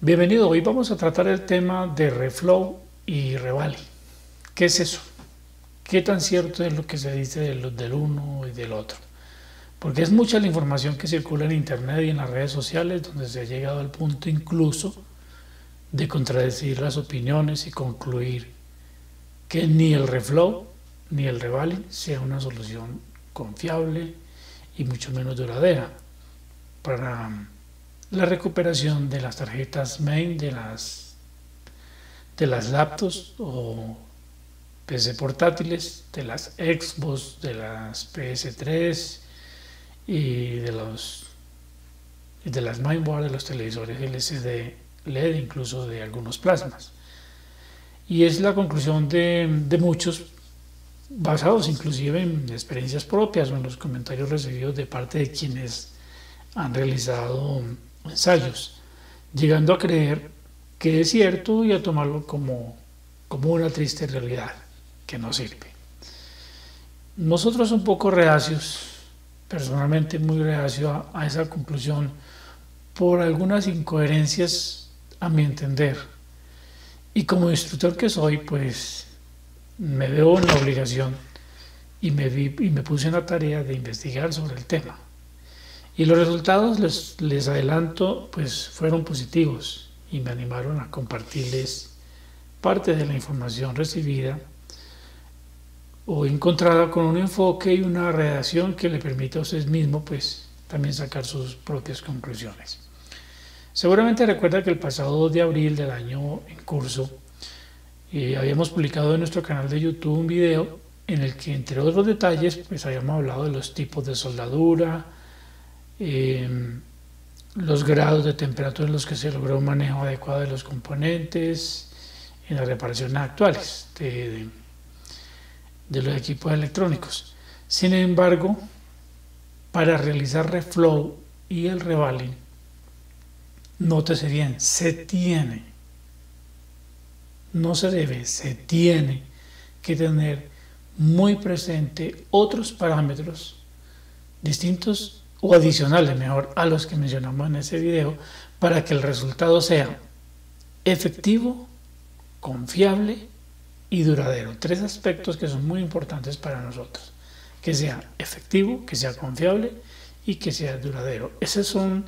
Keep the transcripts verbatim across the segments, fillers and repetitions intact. Bienvenido, hoy vamos a tratar el tema de reflow y reballing. ¿Qué es eso? ¿Qué tan cierto es lo que se dice del, del uno y del otro? Porque es mucha la información que circula en internet y en las redes sociales, donde se ha llegado al punto incluso de contradecir las opiniones y concluir que ni el reflow ni el reballing sea una solución confiable y mucho menos duradera para la recuperación de las tarjetas main, de las, de las laptops o P C portátiles, de las Xbox, de las P S tres y de, los, de las mainboard, de los televisores L C D, L E D, incluso de algunos plasmas. Y es la conclusión de, de muchos, basados inclusive en experiencias propias o en los comentarios recibidos de parte de quienes han realizado ensayos, llegando a creer que es cierto y a tomarlo como, como una triste realidad que no sirve. Nosotros un poco reacios, personalmente muy reacio a, a esa conclusión por algunas incoherencias a mi entender, y como instructor que soy, pues me veo en la obligación y me, vi, y me puse en la tarea de investigar sobre el tema. Y los resultados, les, les adelanto, pues fueron positivos y me animaron a compartirles parte de la información recibida o encontrada con un enfoque y una redacción que le permita a usted mismo pues también sacar sus propias conclusiones. Seguramente recuerda que el pasado dos de abril del año en curso eh, habíamos publicado en nuestro canal de YouTube un video en el que, entre otros detalles, pues habíamos hablado de los tipos de soldadura, Eh, los grados de temperatura en los que se logró un manejo adecuado de los componentes en las reparaciones actuales de, de, de los equipos electrónicos. Sin embargo, para realizar reflow y el reballing, nótese bien, se tiene, no se debe, se tiene que tener muy presente otros parámetros distintos o adicionales, mejor, a los que mencionamos en ese video, para que el resultado sea efectivo, confiable y duradero. Tres aspectos que son muy importantes para nosotros: que sea efectivo, que sea confiable y que sea duradero. Esos son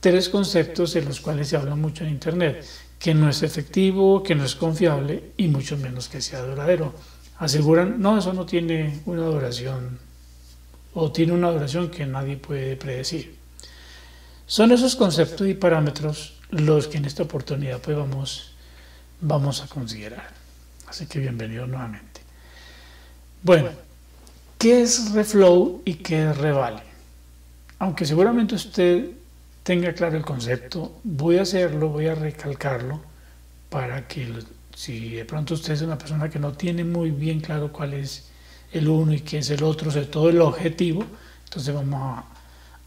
tres conceptos de los cuales se habla mucho en internet: que no es efectivo, que no es confiable y mucho menos que sea duradero. Aseguran, no, eso no tiene una duración o tiene una duración que nadie puede predecir. Son esos conceptos y parámetros los que en esta oportunidad pues vamos, vamos a considerar. Así que bienvenidos nuevamente. Bueno, ¿qué es reflow y qué es reballing? Aunque seguramente usted tenga claro el concepto, voy a hacerlo, voy a recalcarlo para que, si de pronto usted es una persona que no tiene muy bien claro cuál es el uno y qué es el otro, sobre todo el objetivo, entonces vamos a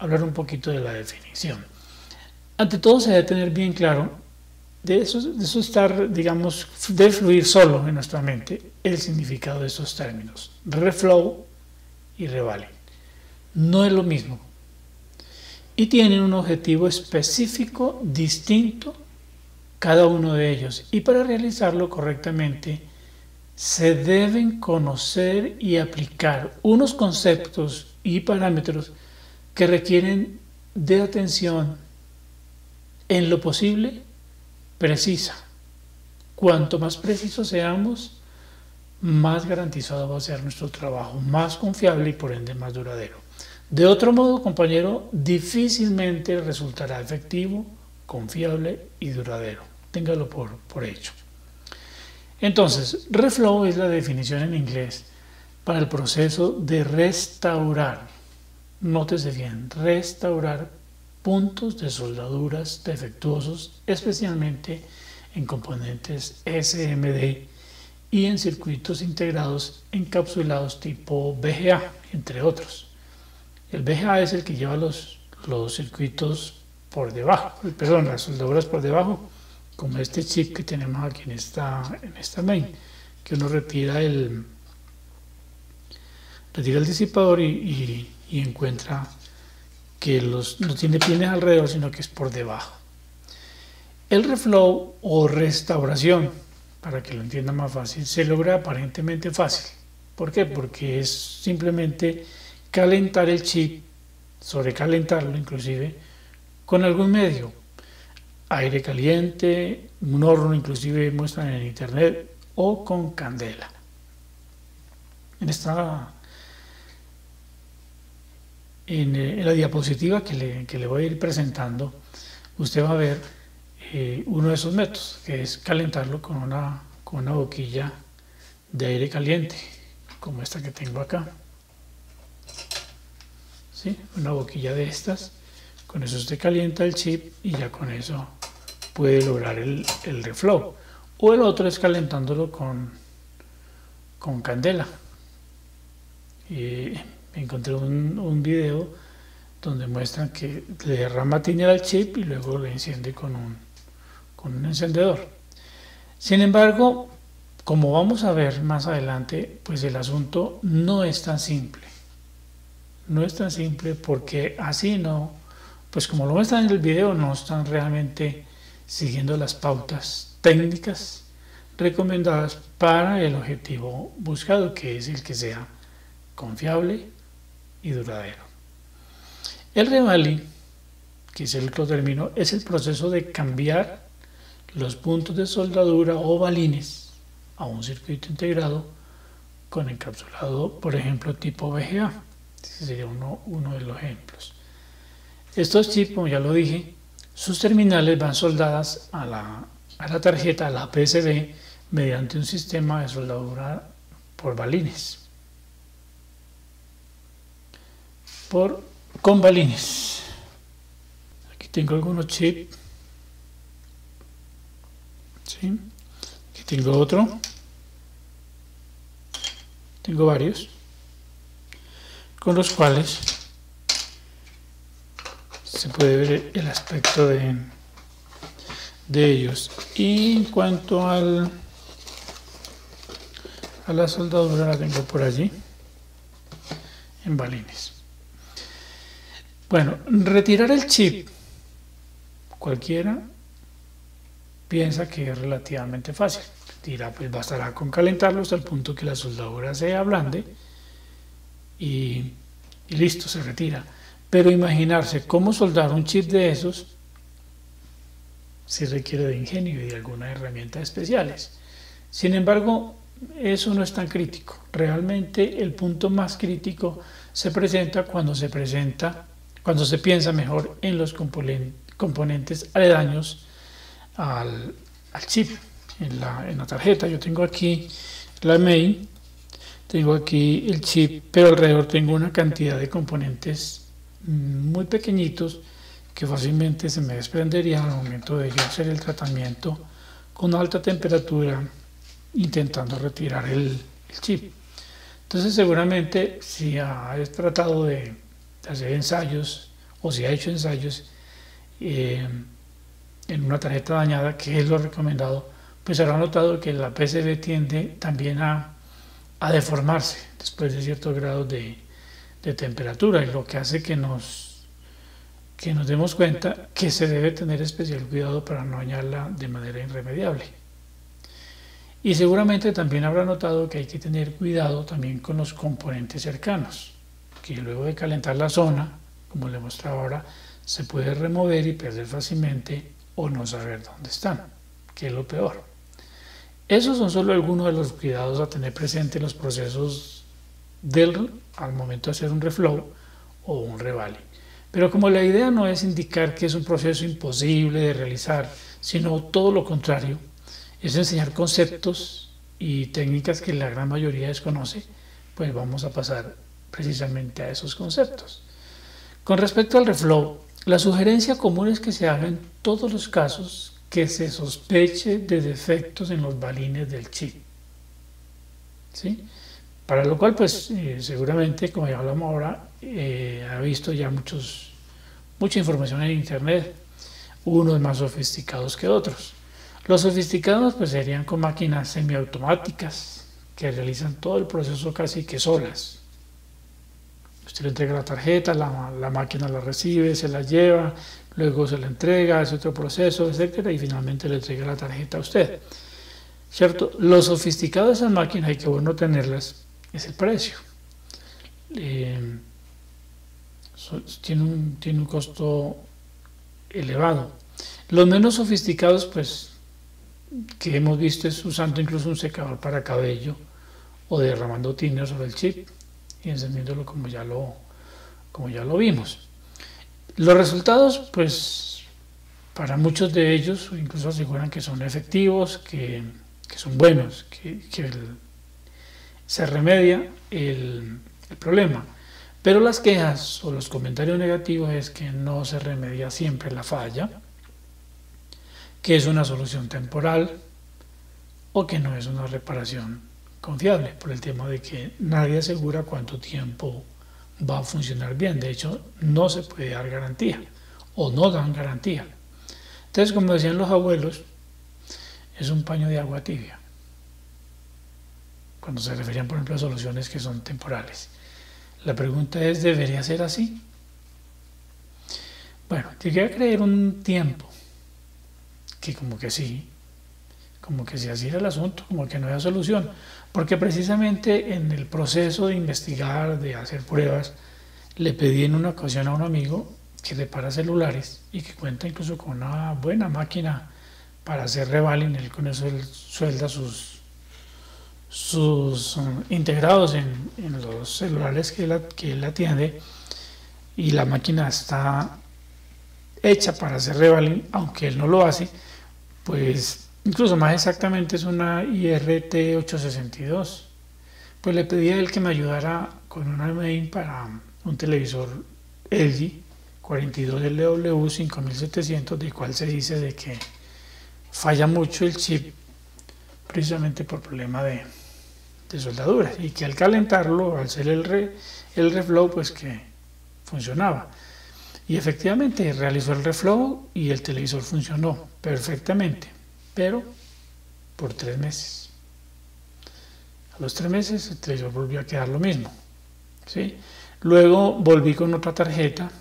hablar un poquito de la definición. Ante todo, se debe tener bien claro, de eso, de eso estar, digamos, de fluir solo en nuestra mente, el significado de estos términos, reflow y reballing. No es lo mismo. Y tienen un objetivo específico, distinto, cada uno de ellos. Y para realizarlo correctamente, se deben conocer y aplicar unos conceptos y parámetros que requieren de atención, en lo posible precisa. Cuanto más precisos seamos, más garantizado va a ser nuestro trabajo, más confiable y por ende más duradero. De otro modo, compañero, difícilmente resultará efectivo, confiable y duradero. Téngalo por, por hecho. Entonces, reflow es la definición en inglés para el proceso de restaurar, nótese bien, restaurar puntos de soldaduras defectuosos, especialmente en componentes S M D y en circuitos integrados encapsulados tipo B G A, entre otros. El B G A es el que lleva los, los circuitos por debajo, perdón, las soldaduras por debajo, como este chip que tenemos aquí en esta, en esta main, que uno retira el, retira el disipador y, y, y encuentra que los, no tiene pines alrededor, sino que es por debajo. El reflow o restauración, para que lo entienda más fácil, se logra aparentemente fácil. ¿Por qué? Porque es simplemente calentar el chip, sobrecalentarlo inclusive, con algún medio. Aire caliente, un horno inclusive muestran en internet, o con candela. En esta, en, en la diapositiva que le, que le voy a ir presentando, usted va a ver eh, uno de esos métodos, que es calentarlo con una, con una boquilla de aire caliente, como esta que tengo acá. ¿Sí? Una boquilla de estas, con eso usted calienta el chip y ya con eso puede lograr el, el reflow. O el otro es calentándolo con, con candela. Eh, encontré un, un video donde muestran que le derrama tiner al chip y luego lo enciende con un, con un encendedor. Sin embargo, como vamos a ver más adelante, pues el asunto no es tan simple. No es tan simple porque así no, pues como lo muestran en el video, no están realmente siguiendo las pautas técnicas recomendadas para el objetivo buscado, que es el que sea confiable y duradero. El reballing, que es el otro término, es el proceso de cambiar los puntos de soldadura o balines a un circuito integrado con encapsulado, por ejemplo, tipo B G A. Ese sería uno, uno de los ejemplos. Estos chips, como ya lo dije, sus terminales van soldadas a la a la tarjeta, a la P C B, mediante un sistema de soldadura por balines. Por, con balines. Aquí tengo algunos chips. ¿Sí? Aquí tengo otro. Tengo varios. Con los cuales se puede ver el aspecto de, de ellos. Y en cuanto al, a la soldadura, la tengo por allí en balines. Bueno, retirar el chip, cualquiera piensa que es relativamente fácil. Retira, pues bastará con calentarlo hasta el punto que la soldadura se ablande y, y listo, se retira. Pero imaginarse cómo soldar un chip de esos sí requiere de ingenio y de algunas herramientas especiales. Sin embargo, eso no es tan crítico. Realmente el punto más crítico se presenta cuando se presenta cuando se piensa mejor en los componentes aledaños al, al chip, en la, en la tarjeta. Yo tengo aquí la main, tengo aquí el chip, pero alrededor tengo una cantidad de componentes muy pequeñitos que fácilmente se me desprenderían al momento de yo hacer el tratamiento con alta temperatura intentando retirar el, el chip. Entonces seguramente si has tratado de hacer ensayos o si ha hecho ensayos eh, en una tarjeta dañada, que es lo recomendado, pues habrá notado que la P C B tiende también a, a deformarse después de ciertos grados de, de temperatura, y lo que hace que nos, que nos demos cuenta que se debe tener especial cuidado para no dañarla de manera irremediable. Y seguramente también habrá notado que hay que tener cuidado también con los componentes cercanos, que luego de calentar la zona, como le mostraba ahora, se puede remover y perder fácilmente o no saber dónde están, que es lo peor. Esos son solo algunos de los cuidados a tener presente en los procesos del, al momento de hacer un reflow o un reballing. Pero como la idea no es indicar que es un proceso imposible de realizar, sino todo lo contrario, es enseñar conceptos y técnicas que la gran mayoría desconoce, pues vamos a pasar precisamente a esos conceptos. Con respecto al reflow, la sugerencia común es que se haga en todos los casos que se sospeche de defectos en los balines del chip. ¿Sí? Para lo cual, pues eh, seguramente, como ya hablamos ahora, eh, ha visto ya muchos, mucha información en internet, unos más sofisticados que otros. Los sofisticados pues serían con máquinas semiautomáticas que realizan todo el proceso casi que solas. Usted le entrega la tarjeta, la, la máquina la recibe, se la lleva, luego se le entrega, es otro proceso, etcétera, y finalmente le entrega la tarjeta a usted. ¿Cierto? Lo sofisticado de esas máquinas, y que bueno tenerlas, es el precio. Eh, so, tiene, un, tiene un costo elevado. Los menos sofisticados, pues, que hemos visto es usando incluso un secador para cabello o derramando thinner sobre el chip y encendiéndolo como ya lo, como ya lo vimos. Los resultados, pues, para muchos de ellos incluso aseguran que son efectivos, que, que son buenos, que, que el, se remedia el, el problema. Pero las quejas o los comentarios negativos es que no se remedia siempre la falla, que es una solución temporal o que no es una reparación confiable, por el tema de que nadie asegura cuánto tiempo va a funcionar bien. De hecho, no se puede dar garantía o no dan garantía. Entonces, como decían los abuelos, es un paño de agua tibia, cuando se referían, por ejemplo, a soluciones que son temporales. La pregunta es, ¿debería ser así? Bueno, llegué a creer un tiempo que como que sí, como que sí así era el asunto, como que no había solución, porque precisamente en el proceso de investigar, de hacer pruebas, le pedí en una ocasión a un amigo que repara celulares y que cuenta incluso con una buena máquina para hacer reballing. Él con eso él suelda sus, sus um, integrados en, en los celulares que él, que él atiende, y la máquina está hecha para hacer reballing, aunque él no lo hace. Pues incluso más exactamente es una I R T ocho seis dos. Pues le pedí a él que me ayudara con una main para un televisor L G cuarenta y dos L W cinco mil setecientos, del cual se dice de que falla mucho el chip precisamente por problema de, de soldadura, y que al calentarlo, al hacer el, re, el reflow, pues que funcionaba. Y efectivamente realizó el reflow y el televisor funcionó perfectamente, pero por tres meses. A los tres meses el televisor volvió a quedar lo mismo, ¿sí? Luego volví con otra tarjeta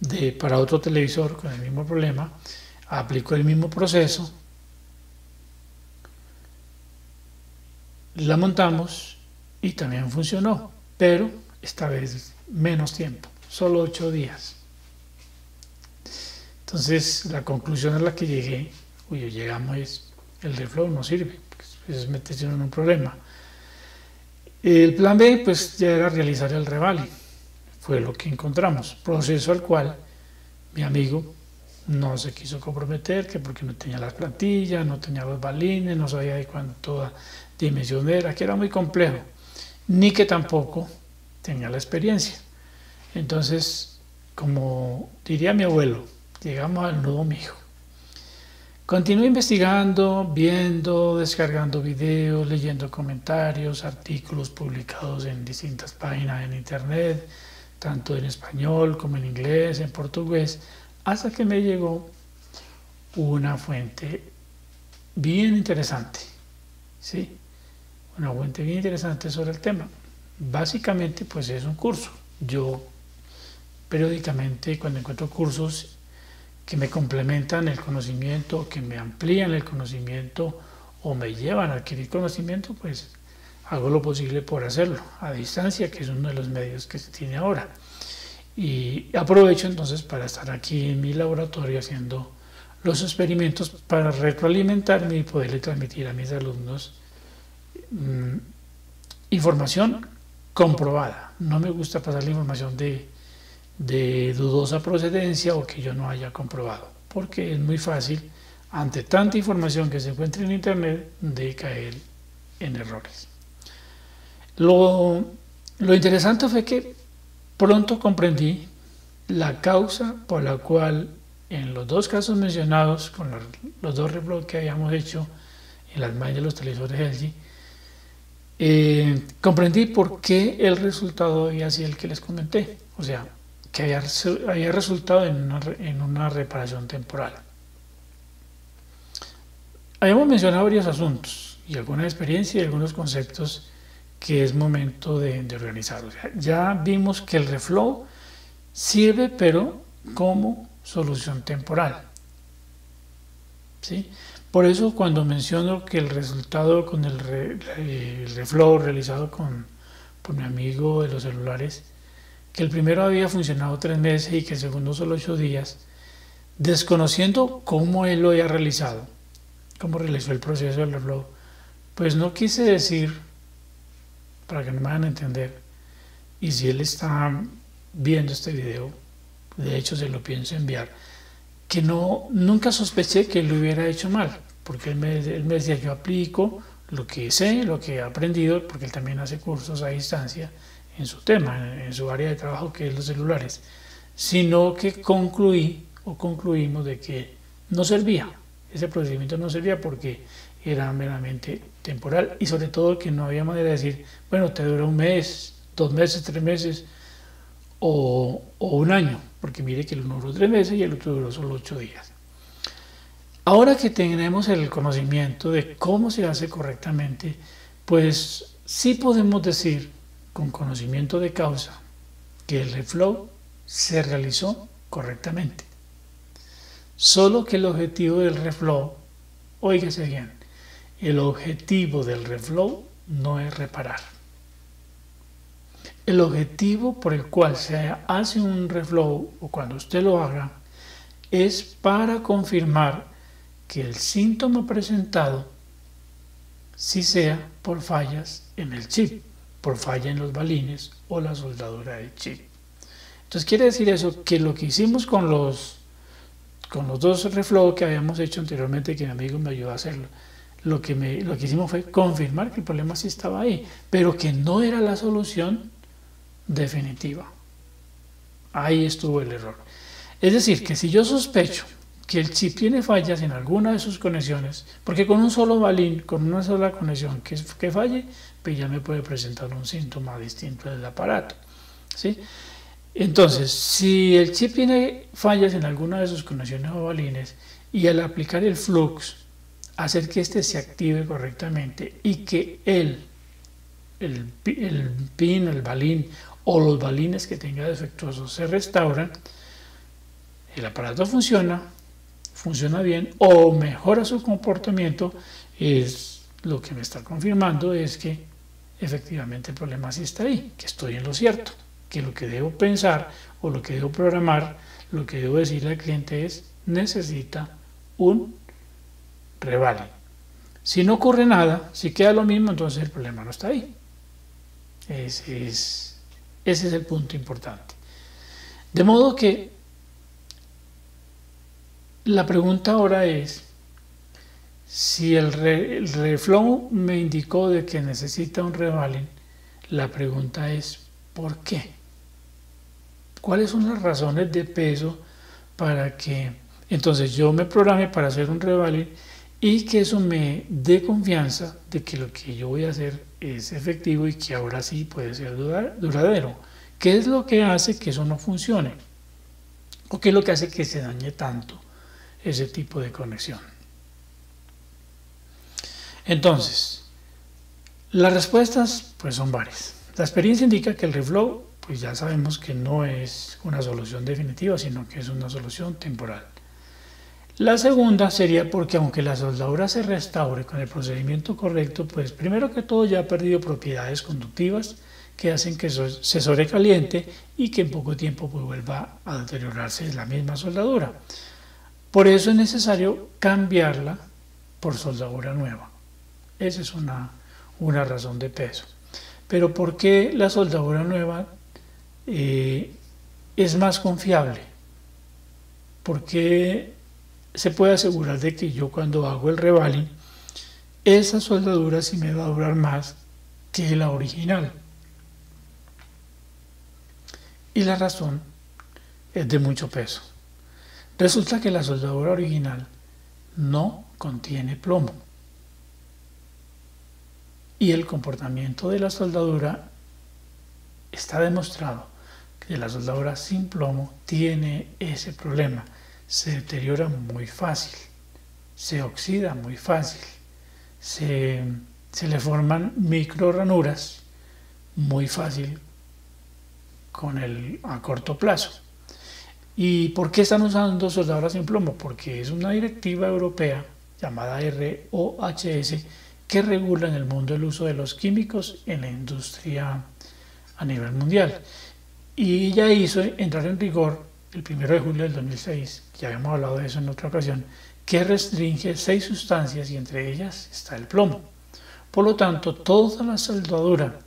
de, para otro televisor con el mismo problema, aplicó el mismo proceso, la montamos y también funcionó, pero esta vez menos tiempo, solo ocho días. Entonces, la conclusión a la que llegué, cuyo llegamos, es el reflow no sirve, es meterse en un problema. El plan B, pues, ya era realizar el reballing. Fue lo que encontramos, proceso al cual mi amigo no se quiso comprometer, que porque no tenía las plantillas, no tenía los balines, no sabía de cuánto dimensión era, que era muy complejo, ni que tampoco tenía la experiencia. Entonces, como diría mi abuelo, llegamos al nudo mijo. Continué investigando, viendo, descargando videos, leyendo comentarios, artículos publicados en distintas páginas en internet, tanto en español como en inglés, en portugués, hasta que me llegó una fuente bien interesante, ¿sí? Una fuente bien interesante sobre el tema. Básicamente, pues, es un curso. Yo periódicamente, cuando encuentro cursos que me complementan el conocimiento, que me amplían el conocimiento o me llevan a adquirir conocimiento, pues hago lo posible por hacerlo a distancia, que es uno de los medios que se tiene ahora. Y aprovecho entonces para estar aquí en mi laboratorio haciendo los experimentos para retroalimentarme y poderle transmitir a mis alumnos mmm, información comprobada. No me gusta pasar la información de de dudosa procedencia o que yo no haya comprobado, porque es muy fácil, ante tanta información que se encuentra en internet, de caer en errores. Lo, lo interesante fue que pronto comprendí la causa por la cual en los dos casos mencionados, con los, los dos rebloques que habíamos hecho en las manos de los televisores L G, eh, comprendí por qué el resultado había sido el que les comenté, o sea, que había, había resultado en una, en una reparación temporal. Habíamos mencionado varios asuntos y alguna experiencia y algunos conceptos que es momento de, de organizar. O sea, ya vimos que el reflow sirve, pero como solución temporal. ¿Sí? Por eso cuando menciono que el resultado con el, re, el reflow realizado con, por mi amigo de los celulares, que el primero había funcionado tres meses y que el segundo solo ocho días, desconociendo cómo él lo había realizado, cómo realizó el proceso del reflow, pues no quise decir, para que no me hagan entender, y si él está viendo este video, de hecho se lo pienso enviar, que no, nunca sospeché que lo hubiera hecho mal, porque él me, él me decía, yo aplico lo que sé, lo que he aprendido, porque él también hace cursos a distancia en su tema, en su área de trabajo que es los celulares, sino que concluí o concluimos de que no servía, ese procedimiento no servía porque era meramente temporal y sobre todo que no había manera de decir, bueno, te dura un mes, dos meses, tres meses o, o un año, porque mire que el uno duró tres meses y el otro duró solo ocho días. Ahora que tenemos el conocimiento de cómo se hace correctamente, pues sí podemos decir con conocimiento de causa que el reflow se realizó correctamente. Solo que el objetivo del reflow, óigase bien, el objetivo del reflow no es reparar. El objetivo por el cual se hace un reflow o cuando usted lo haga es para confirmar que el síntoma presentado sí sea por fallas en el chip, por falla en los balines o la soldadura del chip. Entonces quiere decir eso que lo que hicimos con los con los dos reflow que habíamos hecho anteriormente, que mi amigo me ayudó a hacerlo, lo que, me, lo que hicimos fue confirmar que el problema sí estaba ahí, pero que no era la solución definitiva. Ahí estuvo el error. Es decir, que si yo sospecho que el chip tiene fallas en alguna de sus conexiones, porque con un solo balín, con una sola conexión que, que falle, pues ya me puede presentar un síntoma distinto del aparato, ¿sí? Entonces, si el chip tiene fallas en alguna de sus conexiones o balines y al aplicar el flux, hacer que este se active correctamente y que el, el, el pin, el balín o los balines que tenga defectuosos se restauran, el aparato funciona, funciona bien o mejora su comportamiento, es lo que me está confirmando es que efectivamente el problema sí está ahí, que estoy en lo cierto. Que lo que debo pensar o lo que debo programar, lo que debo decirle al cliente es, necesita un reballing. Si no ocurre nada, si queda lo mismo, entonces el problema no está ahí. Ese es, ese es el punto importante. De modo que la pregunta ahora es, si el, re, el reflow me indicó de que necesita un reballing, la pregunta es, ¿por qué? ¿Cuáles son las razones de peso para que entonces yo me programe para hacer un reballing y que eso me dé confianza de que lo que yo voy a hacer es efectivo y que ahora sí puede ser duradero? ¿Qué es lo que hace que eso no funcione? ¿O qué es lo que hace que se dañe tanto ese tipo de conexión? Entonces, las respuestas pues son varias. La experiencia indica que el reflow, pues ya sabemos que no es una solución definitiva, sino que es una solución temporal. La segunda sería porque aunque la soldadura se restaure con el procedimiento correcto, pues primero que todo ya ha perdido propiedades conductivas que hacen que se sobrecaliente y que en poco tiempo pues vuelva a deteriorarse la misma soldadura. Por eso es necesario cambiarla por soldadura nueva. Esa es una, una razón de peso. Pero ¿por qué la soldadura nueva eh, es más confiable? ¿Por qué se puede asegurar de que yo cuando hago el reballing, esa soldadura sí me va a durar más que la original? Y la razón es de mucho peso. Resulta que la soldadura original no contiene plomo. Y el comportamiento de la soldadura está demostrado que la soldadura sin plomo tiene ese problema. Se deteriora muy fácil, se oxida muy fácil, se, se le forman micro ranuras muy fácil con el, a corto plazo. ¿Y por qué están usando soldadoras sin plomo? Porque es una directiva europea llamada R O H S que regula en el mundo el uso de los químicos en la industria a nivel mundial. Y ya hizo entrar en rigor el primero de julio del dos mil seis, ya habíamos hablado de eso en otra ocasión, que restringe seis sustancias y entre ellas está el plomo. Por lo tanto, toda la soldadura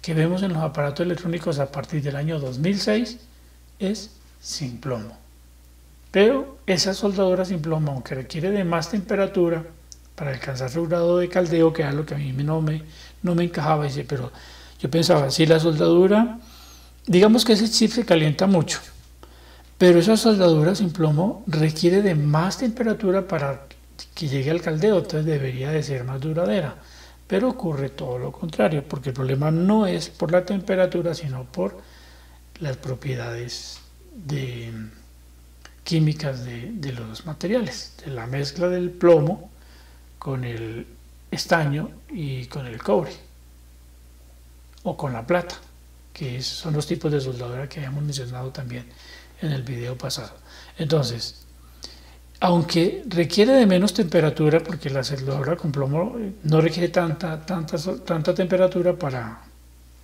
que vemos en los aparatos electrónicos a partir del año dos mil seis es sin plomo. Pero esa soldadura sin plomo, aunque requiere de más temperatura para alcanzar su grado de caldeo, que era lo que a mí no me, no me encajaba, dice, pero yo pensaba, si la soldadura, digamos que ese chip se calienta mucho, pero esa soldadura sin plomo requiere de más temperatura para que llegue al caldeo, entonces debería de ser más duradera. Pero ocurre todo lo contrario, porque el problema no es por la temperatura, sino por las propiedades de, químicas de, de los materiales, de la mezcla del plomo con el estaño y con el cobre, o con la plata, que son los tipos de soldadura que habíamos mencionado también en el video pasado. Entonces, aunque requiere de menos temperatura, porque la soldadura con plomo no requiere tanta, tanta, tanta temperatura para,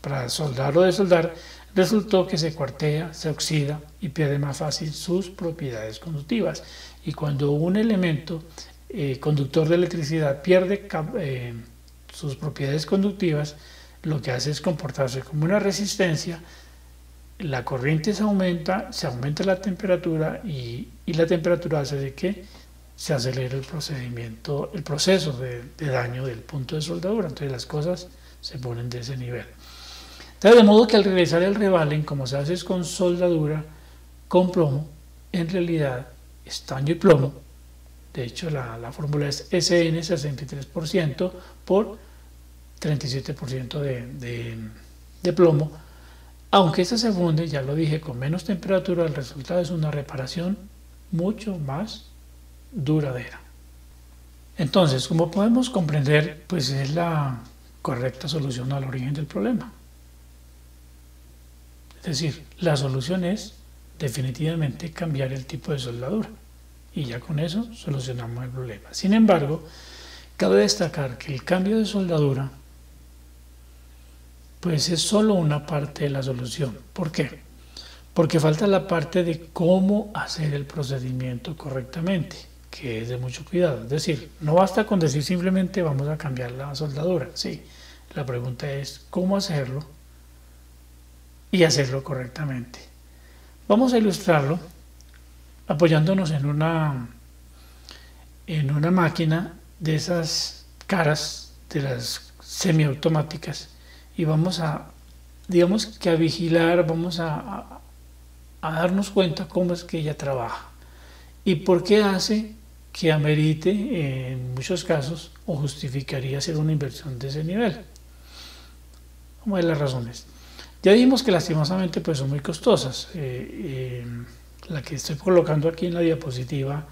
para soldar o desoldar, resultó que se cuartea, se oxida y pierde más fácil sus propiedades conductivas. Y cuando un elemento eh, conductor de electricidad pierde eh, sus propiedades conductivas, lo que hace es comportarse como una resistencia. La corriente se aumenta, se aumenta la temperatura y, y la temperatura hace de que se acelere el procedimiento, el proceso de, de daño del punto de soldadura. Entonces las cosas se ponen de ese nivel. Entonces, de modo que al realizar el reballing, como se hace es con soldadura con plomo, en realidad estaño y plomo. De hecho, la, la fórmula es S N sesenta y tres por ciento por treinta y siete por ciento de, de, de plomo. Aunque esta se funde, ya lo dije, con menos temperatura, el resultado es una reparación mucho más duradera. Entonces, como podemos comprender, pues es la correcta solución al origen del problema. Es decir, la solución es definitivamente cambiar el tipo de soldadura. Y ya con eso solucionamos el problema. Sin embargo, cabe destacar que el cambio de soldadura pues es solo una parte de la solución. ¿Por qué? Porque falta la parte de cómo hacer el procedimiento correctamente, que es de mucho cuidado. Es decir, no basta con decir simplemente vamos a cambiar la soldadura. Sí, la pregunta es cómo hacerlo y hacerlo correctamente. Vamos a ilustrarlo apoyándonos en una, en una máquina de esas caras, de las semiautomáticas, y vamos a, digamos que a vigilar, vamos a, a, a darnos cuenta cómo es que ella trabaja y por qué hace que amerite en muchos casos o justificaría hacer una inversión de ese nivel. Vamos a ver las razones. Ya dijimos que lastimosamente pues son muy costosas. Eh, eh, la que estoy colocando aquí en la diapositiva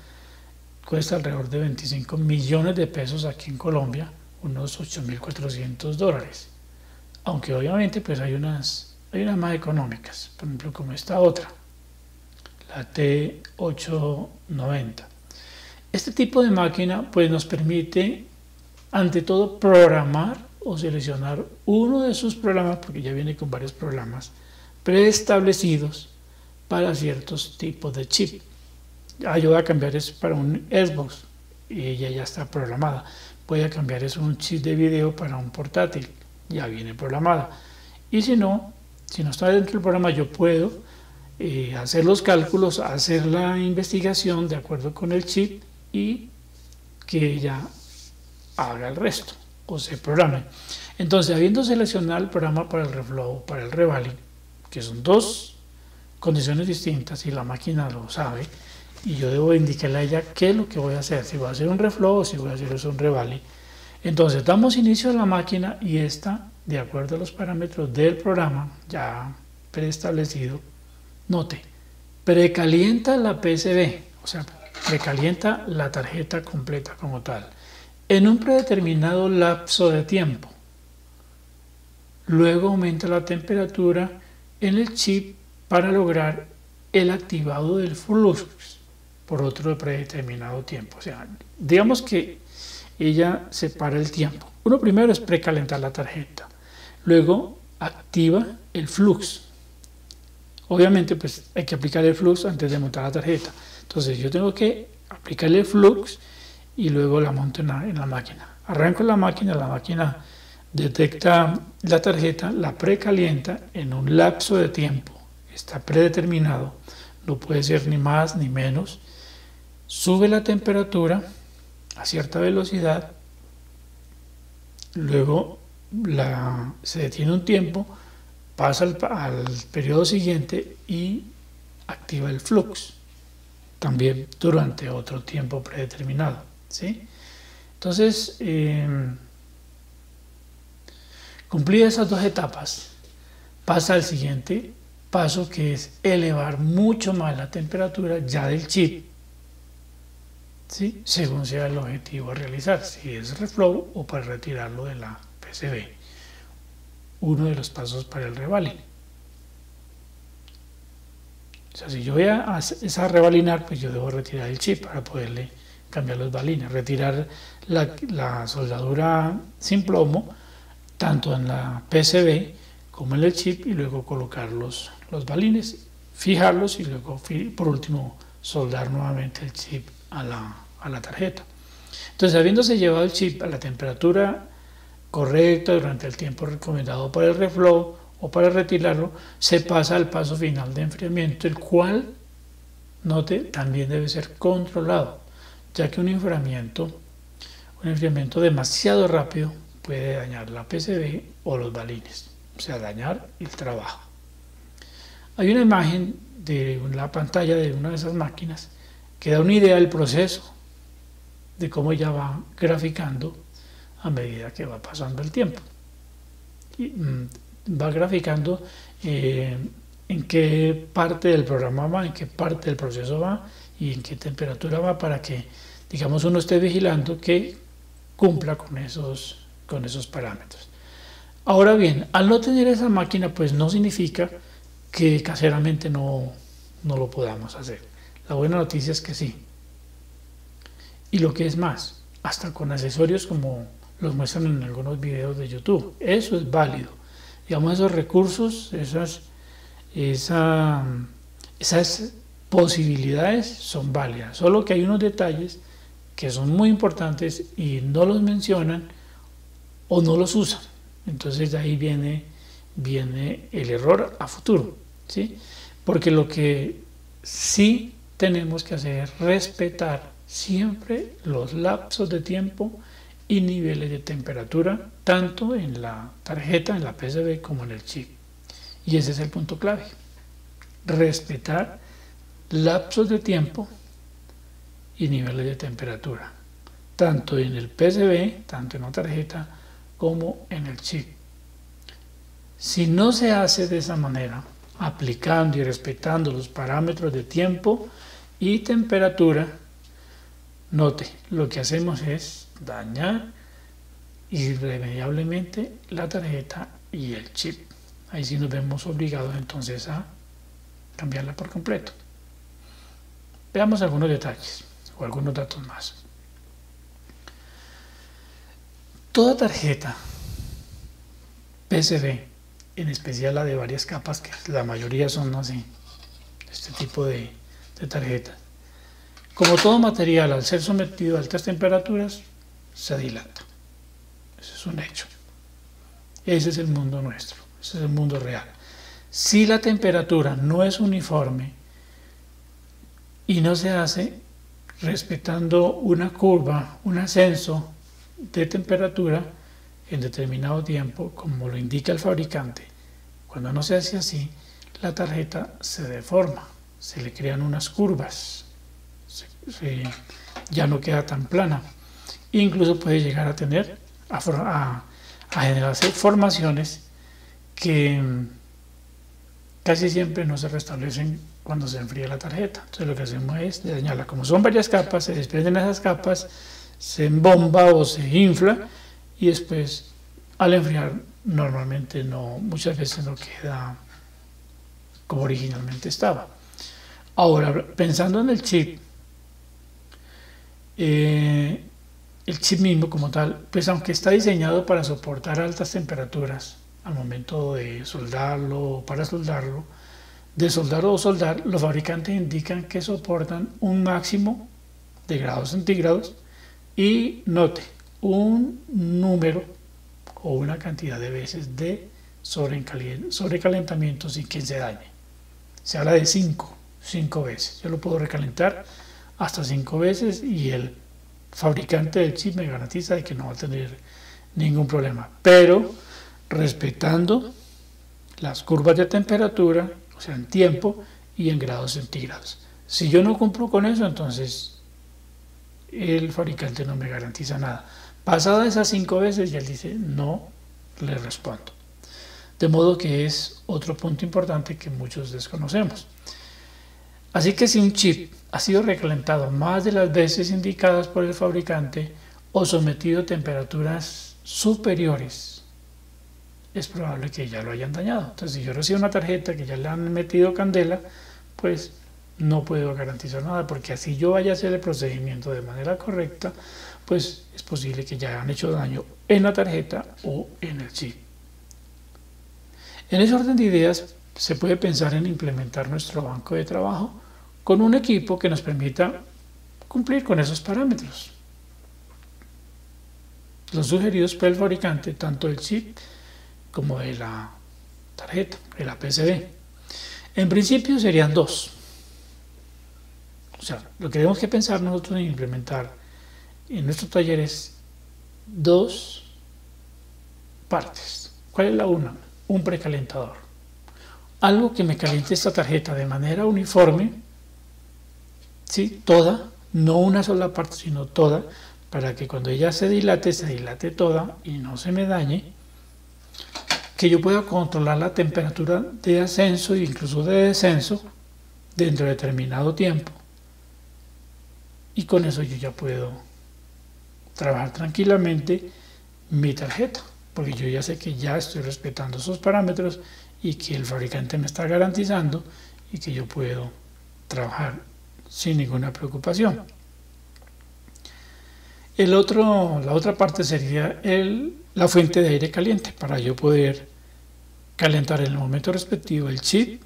cuesta alrededor de veinticinco millones de pesos aquí en Colombia, unos ocho mil cuatrocientos dólares. Aunque obviamente pues hay unas, hay unas más económicas, por ejemplo como esta otra, la T ocho noventa. Este tipo de máquina pues nos permite ante todo programar o seleccionar uno de sus programas, porque ya viene con varios programas preestablecidos para ciertos tipos de chip. Ayuda a cambiar es para un Xbox y ella ya está programada. Puede cambiar es un chip de video para un portátil, ya viene programada. Y si no, si no está dentro del programa, yo puedo eh, hacer los cálculos, hacer la investigación de acuerdo con el chip y que ella haga el resto o se programe. Entonces, habiendo seleccionado el programa para el reflow, para el reballing, que son dos condiciones distintas y la máquina lo sabe, y yo debo indicarle a ella qué es lo que voy a hacer, si voy a hacer un reflow o si voy a hacer un reballing. Entonces damos inicio a la máquina y esta, de acuerdo a los parámetros del programa ya preestablecido, note, precalienta la P C B, o sea, precalienta la tarjeta completa como tal, en un predeterminado lapso de tiempo. Luego aumenta la temperatura en el chip para lograr el activado del flux por otro predeterminado tiempo. O sea, digamos que ella separa el tiempo. Uno primero es precalentar la tarjeta, luego activa el flux. Obviamente, pues hay que aplicar el flux antes de montar la tarjeta. Entonces yo tengo que aplicarle el flux y luego la monto en la, en la máquina. Arranco la máquina, la máquina detecta la tarjeta, la precalienta en un lapso de tiempo. Está predeterminado, no puede ser ni más ni menos. Sube la temperatura a cierta velocidad, luego la, se detiene un tiempo, pasa al, al periodo siguiente y activa el flux, también durante otro tiempo predeterminado, ¿sí? Entonces, eh, cumplida esas dos etapas, pasa al siguiente paso, que es elevar mucho más la temperatura ya del chip, ¿sí? Según sea el objetivo a realizar, si es reflow o para retirarlo de la P C B. Uno de los pasos para el reballing. O sea, si yo voy a, a rebalinar, pues yo debo retirar el chip para poderle cambiar los balines, retirar la, la soldadura sin plomo, tanto en la P C B como en el chip, y luego colocar los, los balines, fijarlos y luego, por último, soldar nuevamente el chip a la, a la tarjeta. Entonces, habiéndose llevado el chip a la temperatura correcta durante el tiempo recomendado para el reflow o para retirarlo, se pasa al paso final de enfriamiento, el cual, note, también debe ser controlado, ya que un enfriamiento, un enfriamiento demasiado rápido puede dañar la P C B o los balines, o sea, dañar el trabajo. Hay una imagen de la pantalla de una de esas máquinas que da una idea del proceso, de cómo ya va graficando a medida que va pasando el tiempo. Y va graficando eh, en qué parte del programa va, en qué parte del proceso va y en qué temperatura va, para que, digamos, uno esté vigilando que cumpla con esos, con esos parámetros. Ahora bien, al no tener esa máquina, pues no significa que caseramente no, no lo podamos hacer. La buena noticia es que sí. Y lo que es más, hasta con accesorios como los muestran en algunos videos de YouTube. Eso es válido. Digamos, esos recursos, esas, esa, esas posibilidades son válidas. Solo que hay unos detalles que son muy importantes y no los mencionan o no los usan. Entonces de ahí viene, viene el error a futuro, ¿sí? Porque lo que sí tenemos que hacer es respetar siempre los lapsos de tiempo y niveles de temperatura, tanto en la tarjeta, en la P C B, como en el chip. Y ese es el punto clave. Respetar lapsos de tiempo y niveles de temperatura, tanto en el P C B, tanto en la tarjeta, como en el chip. Si no se hace de esa manera, aplicando y respetando los parámetros de tiempo y temperatura, note, lo que hacemos es dañar irremediablemente la tarjeta y el chip. Ahí sí nos vemos obligados entonces a cambiarla por completo. Veamos algunos detalles o algunos datos más. Toda tarjeta P C B, en especial la de varias capas, que la mayoría son así, este tipo de, de tarjetas, como todo material, al ser sometido a altas temperaturas, se dilata. Ese es un hecho. Ese es el mundo nuestro, ese es el mundo real. Si la temperatura no es uniforme y no se hace respetando una curva, un ascenso de temperatura en determinado tiempo, como lo indica el fabricante, cuando no se hace así, la tarjeta se deforma, se le crean unas curvas, se, se, ya no queda tan plana. Incluso puede llegar a tener, a, a, a generarse formaciones que casi siempre no se restablecen cuando se enfría la tarjeta. Entonces lo que hacemos es dañarla. Como son varias capas, se desprenden esas capas, se embomba o se infla y después al enfriar normalmente no, muchas veces no queda como originalmente estaba. Ahora, pensando en el chip, eh, el chip mismo como tal, pues aunque está diseñado para soportar altas temperaturas al momento de soldarlo o para soldarlo, de soldar o soldar, los fabricantes indican que soportan un máximo de grados centígrados y note un número o una cantidad de veces de sobrecalentamiento sin que se dañe. Se habla de cinco, cinco veces. Yo lo puedo recalentar hasta cinco veces y el fabricante del chip me garantiza de que no va a tener ningún problema, pero respetando las curvas de temperatura, o sea, en tiempo y en grados centígrados. Si yo no cumplo con eso, entonces el fabricante no me garantiza nada. Pasada esas cinco veces, ya él dice, no le respondo. De modo que es otro punto importante que muchos desconocemos. Así que si un chip ha sido recalentado más de las veces indicadas por el fabricante o sometido a temperaturas superiores, es probable que ya lo hayan dañado. Entonces, si yo recibo una tarjeta que ya le han metido candela, pues no puedo garantizar nada, porque así yo vaya a hacer el procedimiento de manera correcta, pues es posible que ya hayan hecho daño en la tarjeta o en el chip. En ese orden de ideas, se puede pensar en implementar nuestro banco de trabajo con un equipo que nos permita cumplir con esos parámetros, los sugeridos por el fabricante, tanto del chip como de la tarjeta, de la P C B. En principio serían dos. O sea, lo que tenemos que pensar nosotros en implementar en nuestro taller es dos partes. ¿Cuál es la una? Un precalentador. Algo que me caliente esta tarjeta de manera uniforme, ¿sí? Toda, no una sola parte, sino toda, para que cuando ella se dilate, se dilate toda y no se me dañe. Que yo pueda controlar la temperatura de ascenso e incluso de descenso dentro de determinado tiempo. Y con eso yo ya puedo trabajar tranquilamente mi tarjeta, porque yo ya sé que ya estoy respetando esos parámetros y que el fabricante me está garantizando y que yo puedo trabajar sin ninguna preocupación. El otro, la otra parte sería el, la fuente de aire caliente, para yo poder calentar en el momento respectivo el chip,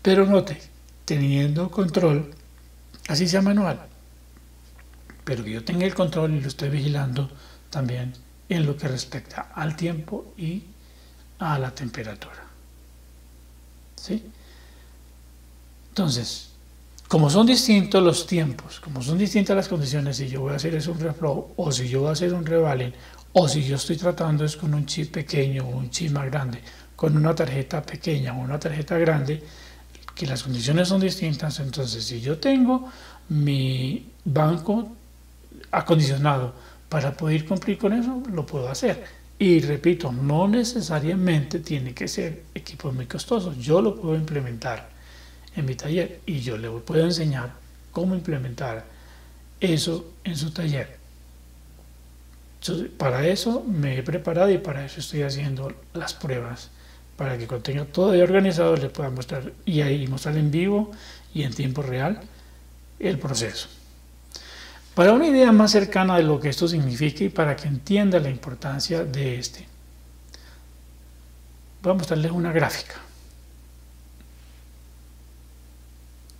pero note, teniendo control, así sea manual, pero que yo tenga el control y lo estoy vigilando también en lo que respecta al tiempo y a la temperatura, ¿sí? Entonces, como son distintos los tiempos, como son distintas las condiciones, si yo voy a hacer es un reflow o si yo voy a hacer un reballing, o si yo estoy tratando es con un chip pequeño o un chip más grande, con una tarjeta pequeña o una tarjeta grande, que las condiciones son distintas, entonces si yo tengo mi banco acondicionado para poder cumplir con eso, lo puedo hacer. Y repito, no necesariamente tiene que ser equipos muy costosos, yo lo puedo implementar en mi taller y yo le puedo enseñar cómo implementar eso en su taller. Entonces, para eso me he preparado y para eso estoy haciendo las pruebas, para que cuando tenga todo organizado les pueda mostrar y ahí mostrar en vivo y en tiempo real el proceso. Para una idea más cercana de lo que esto significa y para que entienda la importancia de este, voy a mostrarles una gráfica.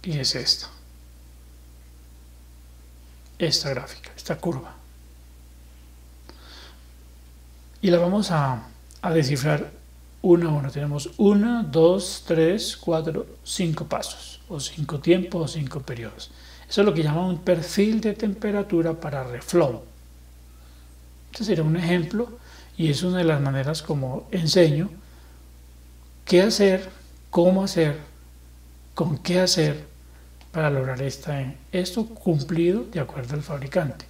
Y es esta. Esta gráfica, esta curva. Y la vamos a, a descifrar uno a uno. Tenemos uno, dos, tres, cuatro, cinco pasos, o cinco tiempos, o cinco periodos. Eso es lo que llaman un perfil de temperatura para reflow. Este será un ejemplo y es una de las maneras como enseño qué hacer, cómo hacer, con qué hacer para lograr esta, esto cumplido de acuerdo al fabricante,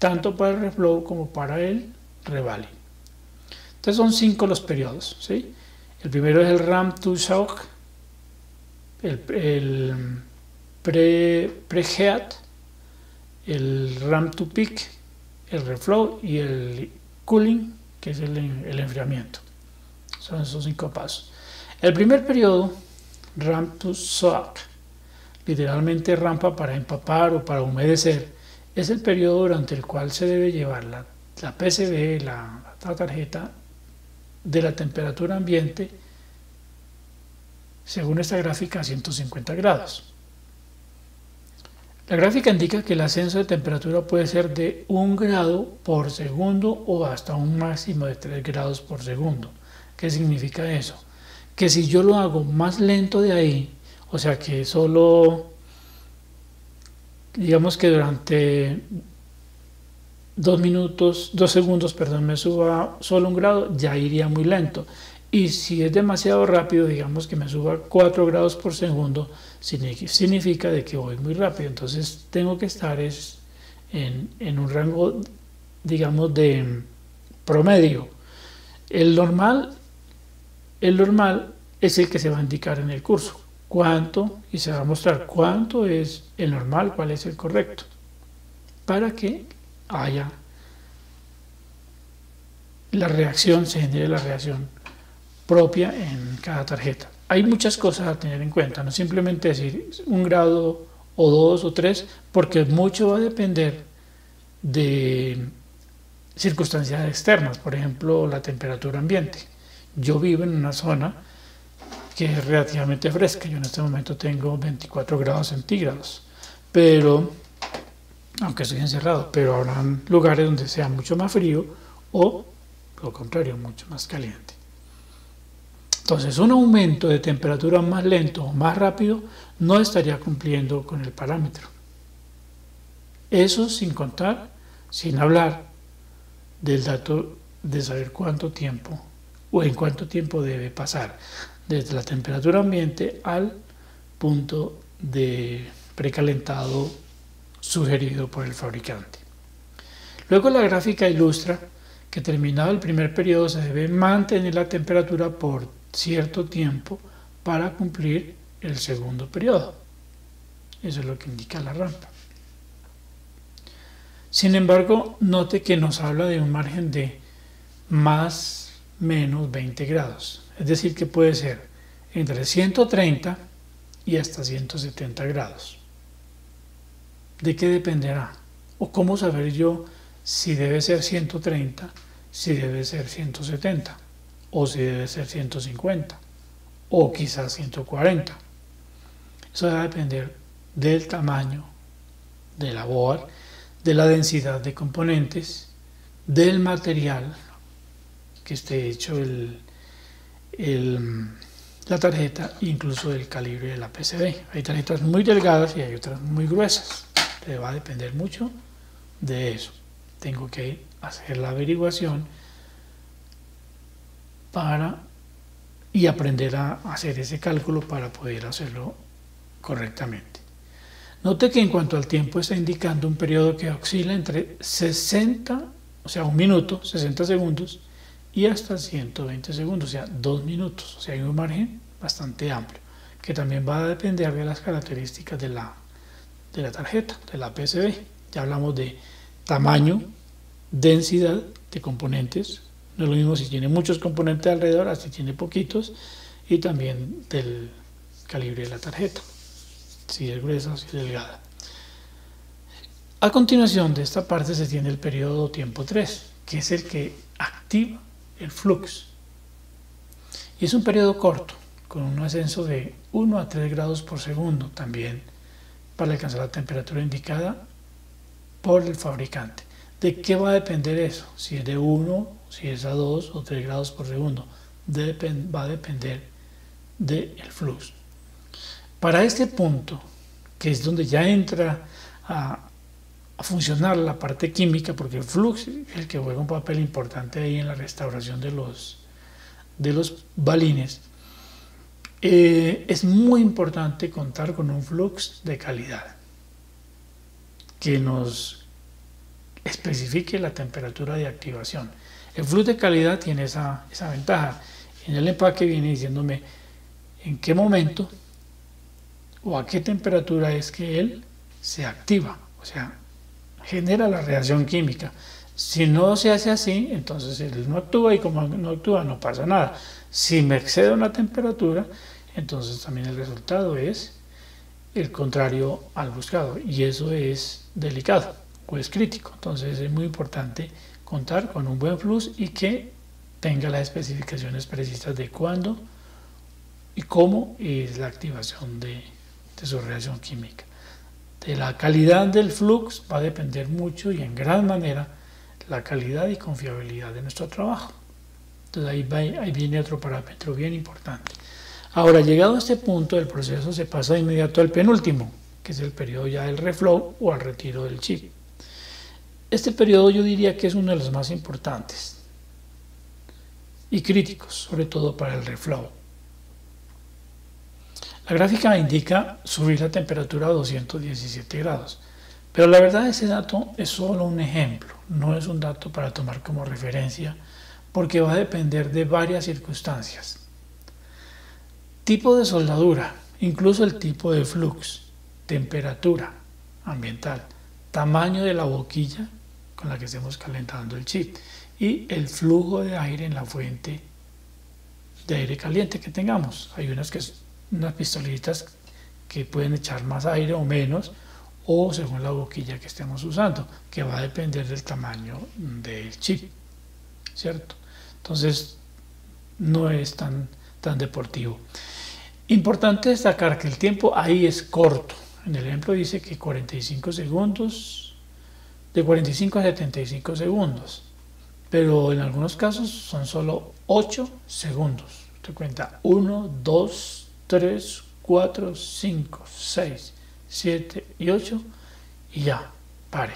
tanto para el reflow como para el reballing. Entonces son cinco los periodos, ¿sí? El primero es el RAM to shock, el, el pre, preheat, el RAM to peak, el reflow y el cooling, que es el, el enfriamiento. Son esos cinco pasos. El primer periodo, RAM to shock, literalmente rampa para empapar o para humedecer, es el periodo durante el cual se debe llevar la, la P C B, la, la tarjeta, de la temperatura ambiente, según esta gráfica, a ciento cincuenta grados. La gráfica indica que el ascenso de temperatura puede ser de un grado por segundo o hasta un máximo de tres grados por segundo. ¿Qué significa eso? Que si yo lo hago más lento de ahí, o sea que solo, digamos que durante dos minutos, dos segundos, perdón, me suba solo un grado, ya iría muy lento. Y si es demasiado rápido, digamos que me suba cuatro grados por segundo, significa de que voy muy rápido. Entonces tengo que estar es en, en un rango, digamos, de promedio. El normal, el normal es el que se va a indicar en el curso. Cuánto, y se va a mostrar cuánto es el normal, cuál es el correcto, para que haya la reacción, se genere la reacción propia en cada tarjeta. Hay muchas cosas a tener en cuenta, no simplemente decir un grado o dos o tres, porque mucho va a depender de circunstancias externas, por ejemplo la temperatura ambiente. Yo vivo en una zona que es relativamente fresca, yo en este momento tengo veinticuatro grados centígrados, pero aunque estoy encerrado, pero habrá lugares donde sea mucho más frío o lo contrario, mucho más caliente. Entonces un aumento de temperatura más lento o más rápido no estaría cumpliendo con el parámetro. Eso sin contar, sin hablar del dato de saber cuánto tiempo o en cuánto tiempo debe pasar desde la temperatura ambiente al punto de precalentado sugerido por el fabricante. Luego la gráfica ilustra que terminado el primer periodo se debe mantener la temperatura por cierto tiempo para cumplir el segundo periodo. Eso es lo que indica la rampa. Sin embargo, note que nos habla de un margen de más menos veinte grados, es decir que puede ser entre ciento treinta y hasta ciento setenta grados. ¿De qué dependerá? ¿O cómo saber yo si debe ser ciento treinta, si debe ser ciento setenta, o si debe ser ciento cincuenta, o quizás ciento cuarenta? Eso va a depender del tamaño de la board, de la densidad de componentes, del material que esté hecho el, el, la tarjeta, incluso del calibre de la P C B. Hay tarjetas muy delgadas y hay otras muy gruesas. Pero va a depender mucho de eso. Tengo que hacer la averiguación para y aprender a hacer ese cálculo para poder hacerlo correctamente. Note que en cuanto al tiempo está indicando un periodo que oscila entre sesenta, o sea un minuto, sesenta segundos, y hasta ciento veinte segundos, o sea dos minutos. O sea hay un margen bastante amplio, que también va a depender de las características de la de la tarjeta, de la P C B. Ya hablamos de tamaño, densidad de componentes, no es lo mismo si tiene muchos componentes alrededor, así tiene poquitos, y también del calibre de la tarjeta, si es gruesa o si es delgada. A continuación de esta parte se tiene el periodo tiempo tres, que es el que activa el flux, y es un periodo corto, con un ascenso de uno a tres grados por segundo también, para alcanzar la temperatura indicada por el fabricante. ¿De qué va a depender eso? Si es de uno, si es a dos o tres grados por segundo, Dep- va a depender del flujo. Para este punto, que es donde ya entra a, a funcionar la parte química, porque el flujo es el que juega un papel importante ahí en la restauración de los, de los balines. Eh, es muy importante contar con un flux de calidad que nos especifique la temperatura de activación. El flux de calidad tiene esa, esa ventaja. En el empaque viene diciéndome en qué momento o a qué temperatura es que él se activa, o sea, genera la reacción química. Si no se hace así, entonces él no actúa, y como no actúa no pasa nada. Si me excedo en la temperatura, entonces también el resultado es el contrario al buscado, y eso es delicado o es crítico. Entonces es muy importante contar con un buen flux y que tenga las especificaciones precisas de cuándo y cómo es la activación de, de su reacción química. De la calidad del flux va a depender mucho y en gran manera la calidad y confiabilidad de nuestro trabajo. Entonces ahí, va, ahí viene otro parámetro bien importante. Ahora, llegado a este punto, el proceso se pasa de inmediato al penúltimo, que es el periodo ya del reflow o al retiro del chip. Este periodo yo diría que es uno de los más importantes y críticos, sobre todo para el reflow. La gráfica indica subir la temperatura a doscientos diecisiete grados, pero la verdad ese dato es solo un ejemplo, no es un dato para tomar como referencia, porque va a depender de varias circunstancias. Tipo de soldadura, incluso el tipo de flux, temperatura ambiental, tamaño de la boquilla con la que estemos calentando el chip y el flujo de aire en la fuente de aire caliente que tengamos. Hay unas que unas pistolitas que pueden echar más aire o menos, o según la boquilla que estemos usando, que va a depender del tamaño del chip, ¿cierto? Entonces no es tan, tan deportivo. Importante destacar que el tiempo ahí es corto. En el ejemplo dice que cuarenta y cinco segundos, de cuarenta y cinco a setenta y cinco segundos, pero en algunos casos son solo ocho segundos. Te cuenta uno, dos, tres, cuatro, cinco, seis, siete y ocho y ya, pare.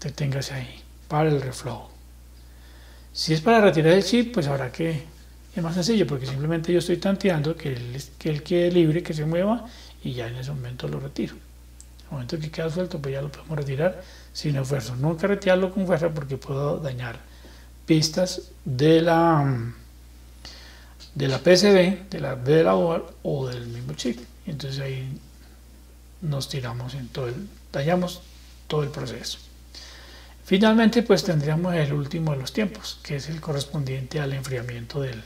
Deténgase ahí, para el reflow. Si es para retirar el chip, pues habrá que, es más sencillo, porque simplemente yo estoy tanteando que él, que él quede libre, que se mueva, y ya en ese momento lo retiro. En el momento que queda suelto, pues ya lo podemos retirar sin esfuerzo. Nunca retirarlo con fuerza porque puedo dañar pistas de la... de la P C B, de la, de la board o del mismo chip. Entonces ahí nos tiramos en todo el, dañamos todo el proceso. Finalmente, pues tendríamos el último de los tiempos, que es el correspondiente al enfriamiento del,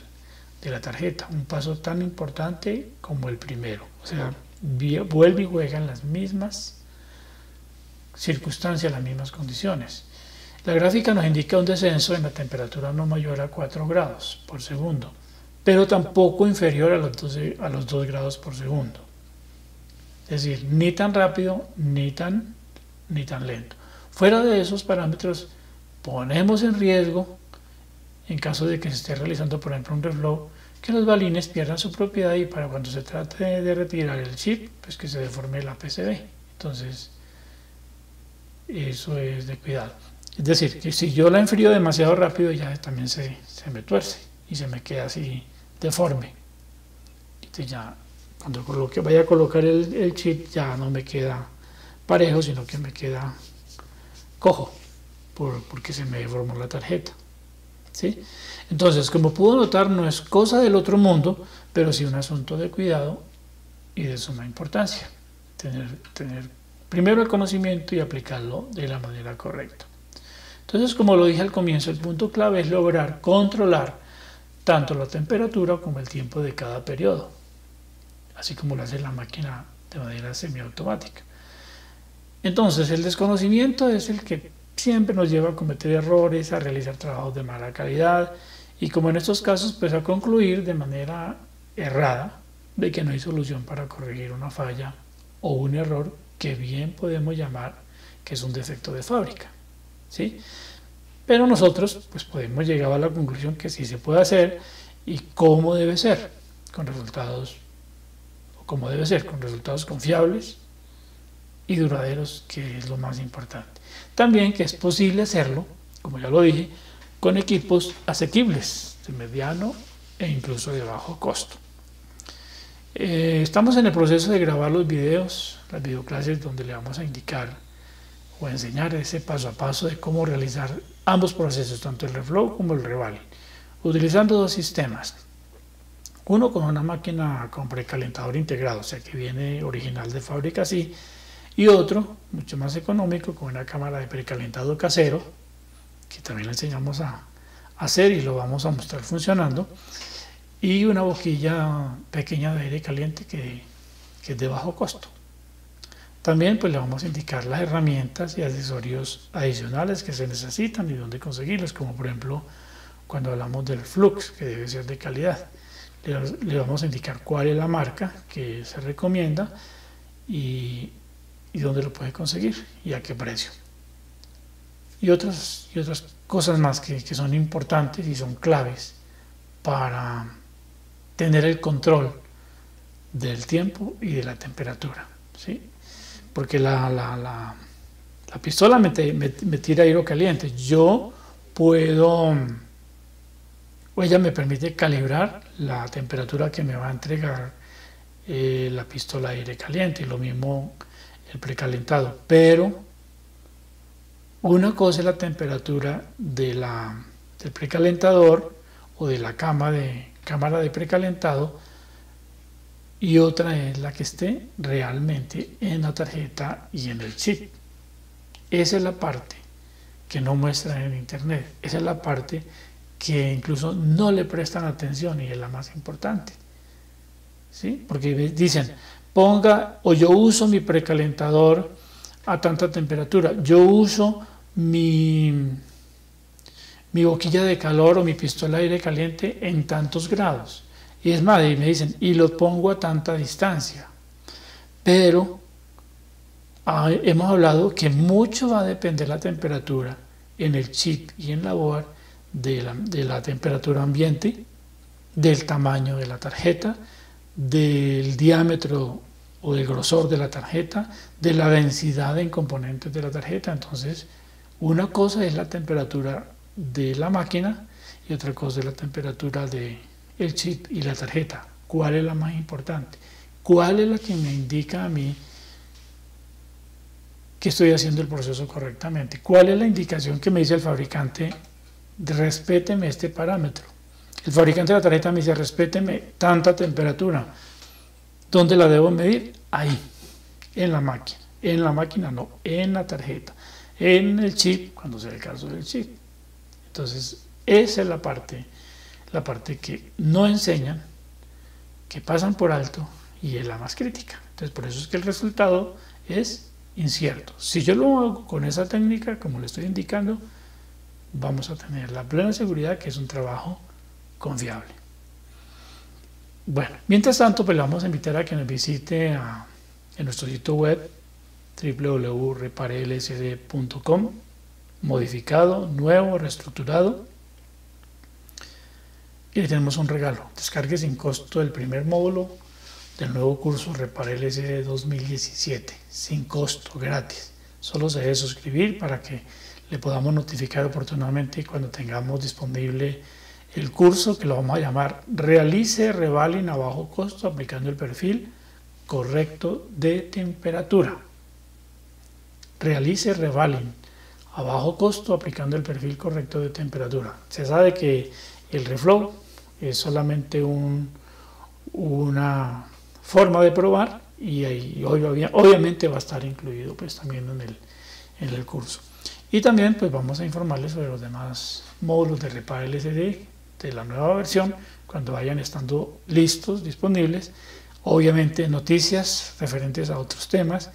de la tarjeta. Un paso tan importante como el primero. O sea, vuelve y juega en las mismas circunstancias, las mismas condiciones. La gráfica nos indica un descenso en la temperatura no mayor a cuatro grados por segundo, pero tampoco inferior a los, doce, a los dos grados por segundo. Es decir, ni tan rápido, ni tan, ni tan lento. Fuera de esos parámetros, ponemos en riesgo, en caso de que se esté realizando, por ejemplo, un reflow, que los balines pierdan su propiedad y para cuando se trate de retirar el chip, pues que se deforme la P C B. Entonces, eso es de cuidado. Es decir, que si yo la enfrío demasiado rápido, ya también se, se me tuerce y se me queda así deforme. Entonces ya cuando coloque, vaya a colocar el, el chip, ya no me queda parejo, sino que me queda cojo, por, porque se me deformó la tarjeta, ¿sí? Entonces, como pudo notar, no es cosa del otro mundo, pero sí un asunto de cuidado y de suma importancia. Tener, tener primero el conocimiento y aplicarlo de la manera correcta. Entonces, como lo dije al comienzo, el punto clave es lograr controlar tanto la temperatura como el tiempo de cada periodo, así como lo hace la máquina de manera semiautomática. Entonces, el desconocimiento es el que siempre nos lleva a cometer errores, a realizar trabajos de mala calidad y, como en estos casos, pues a concluir de manera errada de que no hay solución para corregir una falla o un error que bien podemos llamar que es un defecto de fábrica, ¿sí? Pero nosotros pues podemos llegar a la conclusión que sí se puede hacer y cómo debe ser, con resultados, o cómo debe ser, con resultados confiables y duraderos, que es lo más importante. También que es posible hacerlo, como ya lo dije, con equipos asequibles, de mediano e incluso de bajo costo. Eh, estamos en el proceso de grabar los videos, las videoclases donde le vamos a indicar o a enseñar ese paso a paso de cómo realizar ambos procesos, tanto el reflow como el reballing, utilizando dos sistemas. Uno con una máquina con precalentador integrado, o sea que viene original de fábrica así, y otro, mucho más económico, con una cámara de precalentado casero, que también le enseñamos a hacer y lo vamos a mostrar funcionando, y una boquilla pequeña de aire caliente que, que es de bajo costo. También pues le vamos a indicar las herramientas y accesorios adicionales que se necesitan y dónde conseguirlos, como por ejemplo cuando hablamos del flux, que debe ser de calidad. Le, le vamos a indicar cuál es la marca que se recomienda y, y dónde lo puede conseguir y a qué precio. Y otras, y otras cosas más que, que son importantes y son claves para tener el control del tiempo y de la temperatura, ¿sí? Porque la, la, la, la pistola me, te, me, me tira aire caliente. Yo puedo, o ella me permite calibrar la temperatura que me va a entregar eh, la pistola de aire caliente, y lo mismo el precalentado. Pero una cosa es la temperatura de la, del precalentador o de la cama de, cámara de precalentado, y otra es la que esté realmente en la tarjeta y en el chip. Esa es la parte que no muestran en internet, esa es la parte que incluso no le prestan atención y es la más importante, ¿sí? Porque dicen, ponga, o yo uso mi precalentador a tanta temperatura, yo uso mi, mi boquilla de calor o mi pistola de aire caliente en tantos grados, y es más, y me dicen, y lo pongo a tanta distancia. Pero ah, hemos hablado que mucho va a depender la temperatura en el chip y en la board de la, de la temperatura ambiente, del tamaño de la tarjeta, del diámetro o del grosor de la tarjeta, de la densidad en componentes de la tarjeta. Entonces, una cosa es la temperatura de la máquina y otra cosa es la temperatura de el chip y la tarjeta. ¿Cuál es la más importante? ¿Cuál es la que me indica a mí que estoy haciendo el proceso correctamente? ¿Cuál es la indicación que me dice el fabricante? Respéteme este parámetro. El fabricante de la tarjeta me dice, respéteme tanta temperatura. ¿Dónde la debo medir? Ahí, en la máquina. En la máquina no, en la tarjeta. En el chip, cuando sea el caso del chip. Entonces, esa es la parte, la parte que no enseñan, que pasan por alto y es la más crítica. Entonces, por eso es que el resultado es incierto. Si yo lo hago con esa técnica, como le estoy indicando, vamos a tener la plena seguridad que es un trabajo confiable. Bueno, mientras tanto, pues le vamos a invitar a que nos visite a, en nuestro sitio web doble u doble u doble u punto reparel ese de punto com, modificado, nuevo, reestructurado. Y tenemos un regalo, descargue sin costo el primer módulo del nuevo curso Repara L C D dos mil diecisiete, sin costo, gratis. Solo se debe suscribir para que le podamos notificar oportunamente cuando tengamos disponible el curso, que lo vamos a llamar Realice Reballing a bajo costo aplicando el perfil correcto de temperatura. Realice Reballing a bajo costo aplicando el perfil correcto de temperatura. Se sabe que el reflow es solamente un, una forma de probar, y ahí obviamente va a estar incluido pues también en el, en el curso. Y también pues vamos a informarles sobre los demás módulos de Repara L C D de la nueva versión cuando vayan estando listos, disponibles. Obviamente noticias referentes a otros temas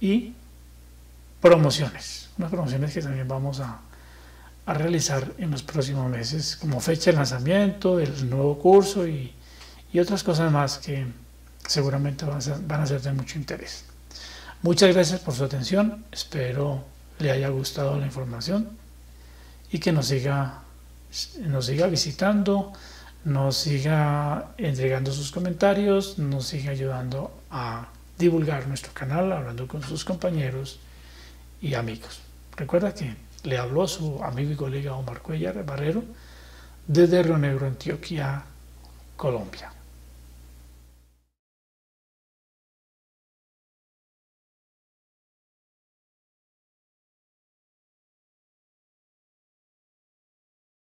y promociones, unas promociones que también vamos a a realizar en los próximos meses, como fecha de lanzamiento del nuevo curso y, y otras cosas más que seguramente van a, ser, van a ser de mucho interés. Muchas gracias por su atención, espero le haya gustado la información y que nos siga, nos siga visitando, nos siga entregando sus comentarios, nos siga ayudando a divulgar nuestro canal, hablando con sus compañeros y amigos. Recuerda que le habló su amigo y colega Omar Cuellar de Barrero desde Río Negro, Antioquia, Colombia.